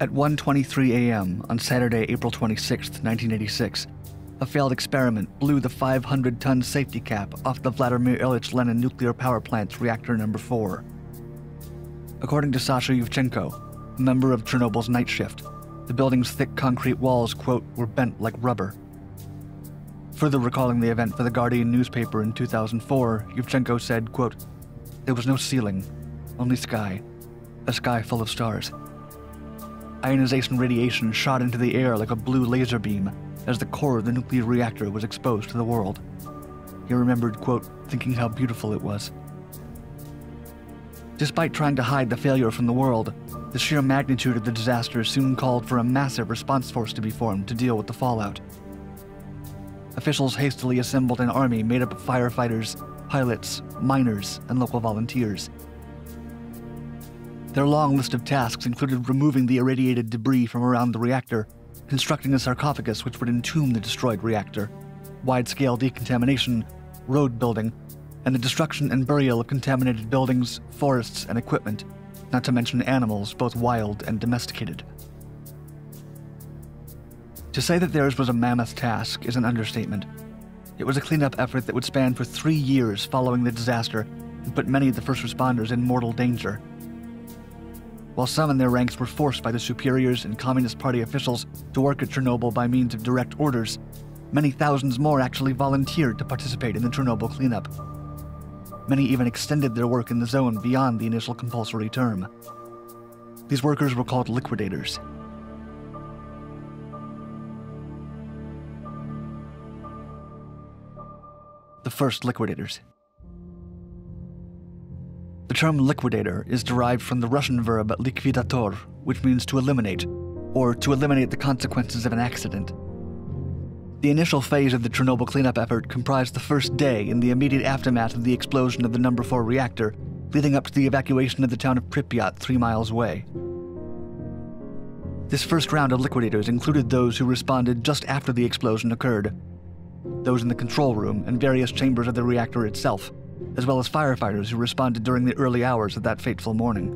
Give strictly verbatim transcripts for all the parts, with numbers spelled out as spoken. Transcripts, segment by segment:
At one twenty-three a m on Saturday, April twenty-sixth, nineteen eighty-six, a failed experiment blew the five hundred ton safety cap off the Vladimir Ilyich Lenin nuclear power plant's reactor number four. According to Sasha Yuvchenko, a member of Chernobyl's night shift, the building's thick concrete walls, quote, were bent like rubber. Further recalling the event for the Guardian newspaper in two thousand four, Yuvchenko said, quote, "There was no ceiling, only sky, a sky full of stars. Ionization radiation shot into the air like a blue laser beam as the core of the nuclear reactor was exposed to the world." He remembered, quote, "thinking how beautiful it was." Despite trying to hide the failure from the world, the sheer magnitude of the disaster soon called for a massive response force to be formed to deal with the fallout. Officials hastily assembled an army made up of firefighters, pilots, miners, and local volunteers. Their long list of tasks included removing the irradiated debris from around the reactor, constructing a sarcophagus which would entomb the destroyed reactor, wide-scale decontamination, road building, and the destruction and burial of contaminated buildings, forests, and equipment, not to mention animals, both wild and domesticated. To say that theirs was a mammoth task is an understatement. It was a cleanup effort that would span for three years following the disaster and put many of the first responders in mortal danger. While some in their ranks were forced by their superiors and Communist Party officials to work at Chernobyl by means of direct orders, many thousands more actually volunteered to participate in the Chernobyl cleanup. Many even extended their work in the zone beyond the initial compulsory term. These workers were called liquidators. The first liquidators. The term liquidator is derived from the Russian verb likvidator, which means to eliminate, or to eliminate the consequences of an accident. The initial phase of the Chernobyl cleanup effort comprised the first day and the immediate aftermath of the explosion of the number four reactor, leading up to the evacuation of the town of Pripyat, three miles away. This first round of liquidators included those who responded just after the explosion occurred, those in the control room and various chambers of the reactor itself, as well as firefighters who responded during the early hours of that fateful morning.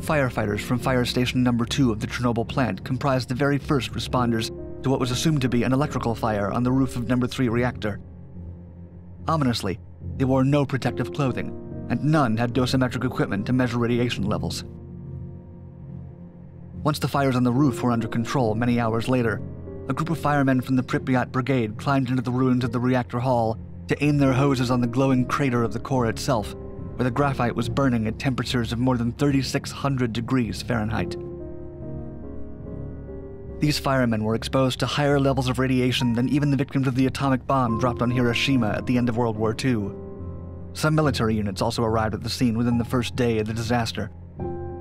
Firefighters from fire station number two of the Chernobyl plant comprised the very first responders to what was assumed to be an electrical fire on the roof of number three reactor. Ominously, they wore no protective clothing, and none had dosimetric equipment to measure radiation levels. Once the fires on the roof were under control many hours later, a group of firemen from the Pripyat Brigade climbed into the ruins of the reactor hall to aim their hoses on the glowing crater of the core itself, where the graphite was burning at temperatures of more than thirty-six hundred degrees Fahrenheit. These firemen were exposed to higher levels of radiation than even the victims of the atomic bomb dropped on Hiroshima at the end of World War Two. Some military units also arrived at the scene within the first day of the disaster.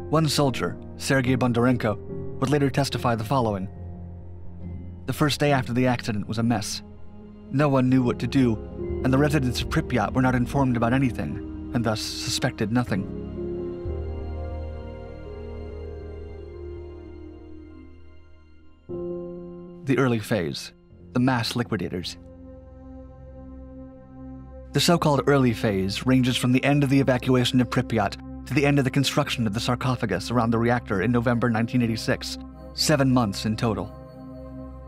One soldier, Sergey Bondarenko, would later testify the following. The first day after the accident was a mess. No one knew what to do, and the residents of Pripyat were not informed about anything, and thus suspected nothing. The early phase, the mass liquidators. The so-called early phase ranges from the end of the evacuation of Pripyat to the end of the construction of the sarcophagus around the reactor in November nineteen eighty-six, seven months in total.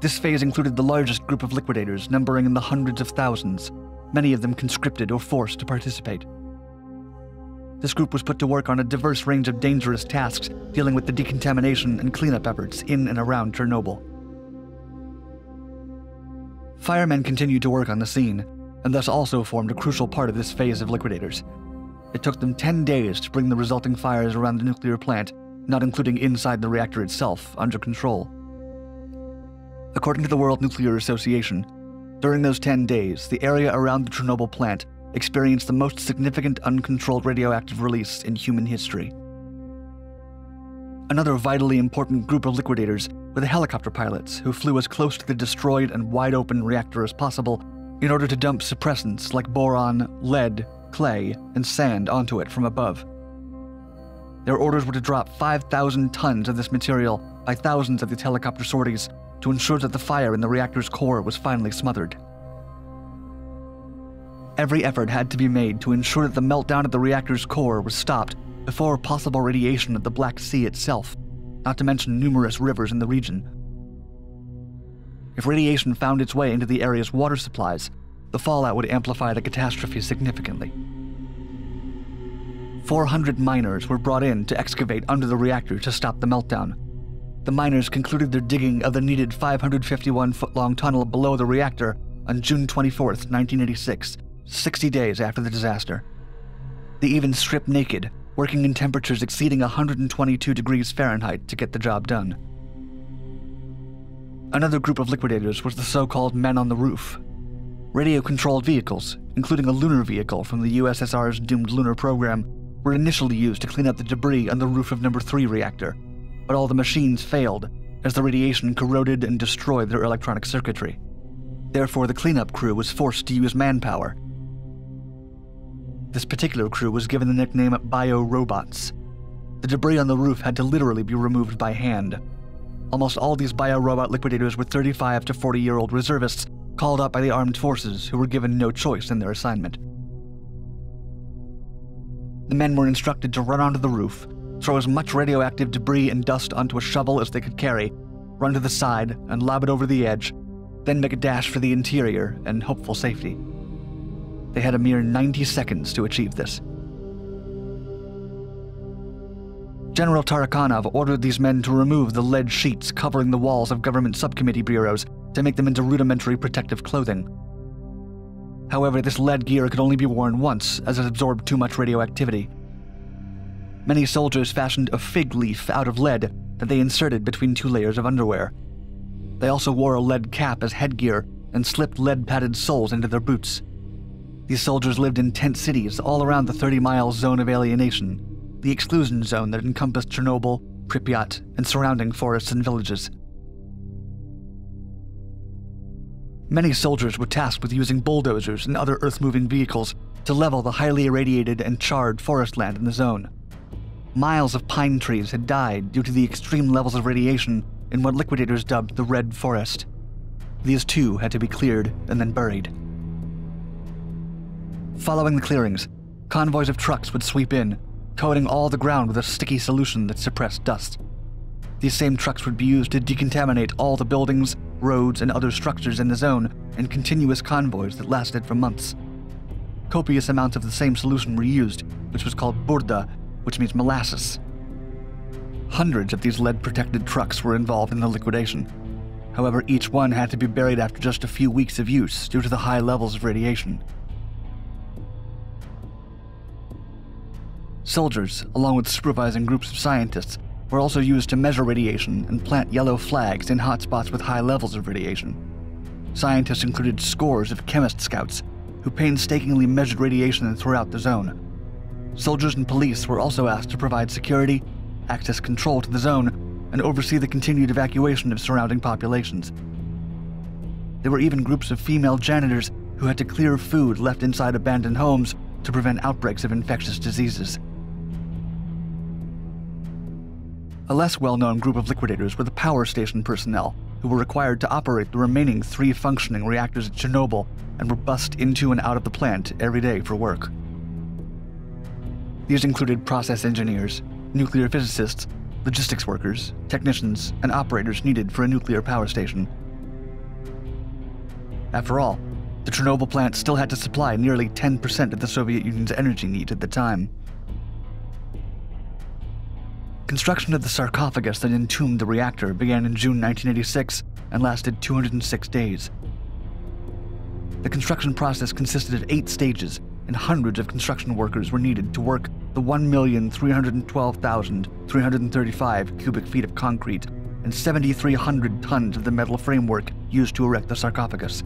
This phase included the largest group of liquidators, numbering in the hundreds of thousands, many of them conscripted or forced to participate. This group was put to work on a diverse range of dangerous tasks dealing with the decontamination and cleanup efforts in and around Chernobyl. Firemen continued to work on the scene, and thus also formed a crucial part of this phase of liquidators. It took them ten days to bring the resulting fires around the nuclear plant, not including inside the reactor itself, under control. According to the World Nuclear Association, during those ten days, the area around the Chernobyl plant experienced the most significant uncontrolled radioactive release in human history. Another vitally important group of liquidators were the helicopter pilots, who flew as close to the destroyed and wide-open reactor as possible in order to dump suppressants like boron, lead, clay, and sand onto it from above. Their orders were to drop five thousand tons of this material by thousands of these helicopter sorties, to ensure that the fire in the reactor's core was finally smothered. Every effort had to be made to ensure that the meltdown of the reactor's core was stopped before possible radiation of the Black Sea itself, not to mention numerous rivers in the region. If radiation found its way into the area's water supplies, the fallout would amplify the catastrophe significantly. four hundred miners were brought in to excavate under the reactor to stop the meltdown. The miners concluded their digging of the needed five hundred fifty-one foot long tunnel below the reactor on June twenty-fourth, nineteen eighty-six, sixty days after the disaster. They even stripped naked, working in temperatures exceeding one hundred twenty-two degrees Fahrenheit to get the job done. Another group of liquidators was the so-called men on the roof. Radio-controlled vehicles, including a lunar vehicle from the U S S R's doomed lunar program, were initially used to clean up the debris on the roof of number three reactor, but all the machines failed as the radiation corroded and destroyed their electronic circuitry. Therefore, the cleanup crew was forced to use manpower. This particular crew was given the nickname bio-robots. The debris on the roof had to literally be removed by hand. Almost all these bio-robot liquidators were thirty-five to forty-year-old reservists called up by the armed forces who were given no choice in their assignment. The men were instructed to run onto the roof, throw as much radioactive debris and dust onto a shovel as they could carry, run to the side and lob it over the edge, then make a dash for the interior and hopeful safety. They had a mere ninety seconds to achieve this. General Tarakanov ordered these men to remove the lead sheets covering the walls of government subcommittee bureaus to make them into rudimentary protective clothing. However, this lead gear could only be worn once, as it absorbed too much radioactivity. Many soldiers fashioned a fig leaf out of lead that they inserted between two layers of underwear. They also wore a lead cap as headgear and slipped lead-padded soles into their boots. These soldiers lived in tent cities all around the thirty-mile zone of alienation, the exclusion zone that encompassed Chernobyl, Pripyat, and surrounding forests and villages. Many soldiers were tasked with using bulldozers and other earth-moving vehicles to level the highly irradiated and charred forest land in the zone. Miles of pine trees had died due to the extreme levels of radiation in what liquidators dubbed the Red Forest. These too had to be cleared and then buried. Following the clearings, convoys of trucks would sweep in, coating all the ground with a sticky solution that suppressed dust. These same trucks would be used to decontaminate all the buildings, roads, and other structures in the zone in continuous convoys that lasted for months. Copious amounts of the same solution were used, which was called burda, which means molasses. Hundreds of these lead-protected trucks were involved in the liquidation. However, each one had to be buried after just a few weeks of use due to the high levels of radiation. Soldiers, along with supervising groups of scientists, were also used to measure radiation and plant yellow flags in hotspots with high levels of radiation. Scientists included scores of chemist scouts who painstakingly measured radiation throughout the zone. Soldiers and police were also asked to provide security, access control to the zone, and oversee the continued evacuation of surrounding populations. There were even groups of female janitors who had to clear food left inside abandoned homes to prevent outbreaks of infectious diseases. A less well-known group of liquidators were the power station personnel, who were required to operate the remaining three functioning reactors at Chernobyl and were bussed into and out of the plant every day for work. These included process engineers, nuclear physicists, logistics workers, technicians, and operators needed for a nuclear power station. After all, the Chernobyl plant still had to supply nearly ten percent of the Soviet Union's energy needs at the time. Construction of the sarcophagus that entombed the reactor began in June nineteen eighty-six and lasted two hundred six days. The construction process consisted of eight stages, and hundreds of construction workers were needed to work the one million three hundred twelve thousand three hundred thirty-five cubic feet of concrete and seven thousand three hundred tons of the metal framework used to erect the sarcophagus.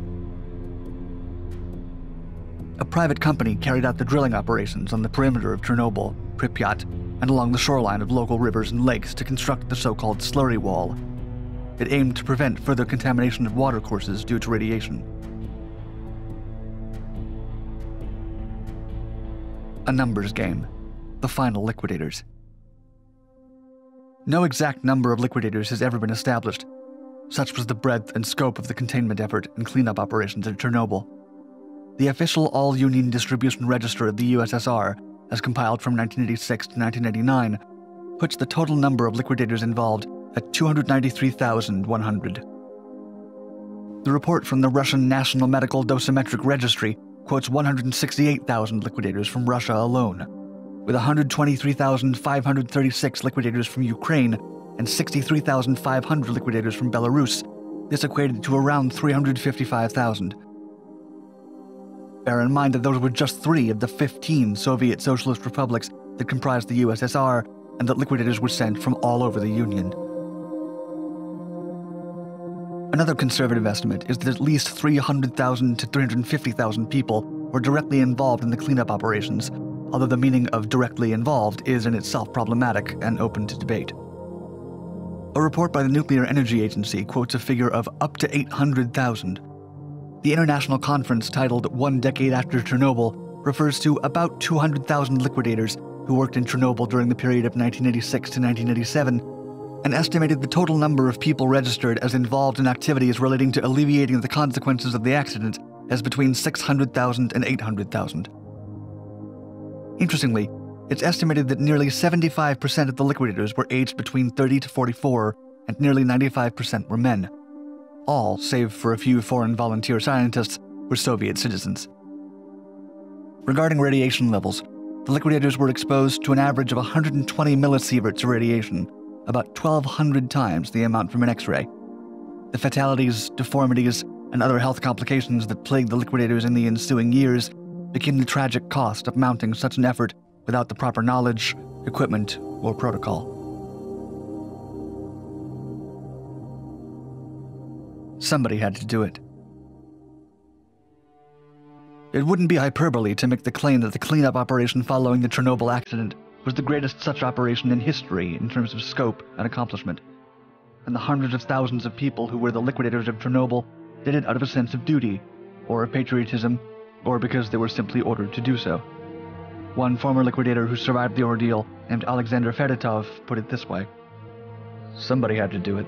A private company carried out the drilling operations on the perimeter of Chernobyl, Pripyat, and along the shoreline of local rivers and lakes to construct the so-called slurry wall. It aimed to prevent further contamination of watercourses due to radiation. A numbers game. The final liquidators. No exact number of liquidators has ever been established. Such was the breadth and scope of the containment effort and cleanup operations at Chernobyl. The official all-union distribution register of the U S S R as compiled from nineteen eighty-six to nineteen ninety-nine, puts the total number of liquidators involved at two hundred ninety-three thousand one hundred. The report from the Russian National Medical Dosimetric Registry quotes one hundred sixty-eight thousand liquidators from Russia alone, with one hundred twenty-three thousand five hundred thirty-six liquidators from Ukraine and sixty-three thousand five hundred liquidators from Belarus. This equated to around three hundred fifty-five thousand. Bear in mind that those were just three of the fifteen Soviet Socialist Republics that comprised the U S S R, and that liquidators were sent from all over the Union. Another conservative estimate is that at least three hundred thousand to three hundred fifty thousand people were directly involved in the cleanup operations, although the meaning of directly involved is in itself problematic and open to debate. A report by the Nuclear Energy Agency quotes a figure of up to eight hundred thousand. The international conference titled One Decade After Chernobyl refers to about two hundred thousand liquidators who worked in Chernobyl during the period of nineteen eighty-six to nineteen eighty-seven, and estimated the total number of people registered as involved in activities relating to alleviating the consequences of the accident as between six hundred thousand and eight hundred thousand. Interestingly, it's estimated that nearly seventy-five percent of the liquidators were aged between thirty to forty-four, and nearly ninety-five percent were men. All, save for a few foreign volunteer scientists, were Soviet citizens. Regarding radiation levels, the liquidators were exposed to an average of one hundred twenty millisieverts of radiation, about twelve hundred times the amount from an X-ray. The fatalities, deformities, and other health complications that plagued the liquidators in the ensuing years became the tragic cost of mounting such an effort without the proper knowledge, equipment, or protocol. Somebody had to do it. It wouldn't be hyperbole to make the claim that the cleanup operation following the Chernobyl accident was the greatest such operation in history in terms of scope and accomplishment, and the hundreds of thousands of people who were the liquidators of Chernobyl did it out of a sense of duty, or of patriotism, or because they were simply ordered to do so. One former liquidator who survived the ordeal, named Alexander Fedotov, put it this way: somebody had to do it.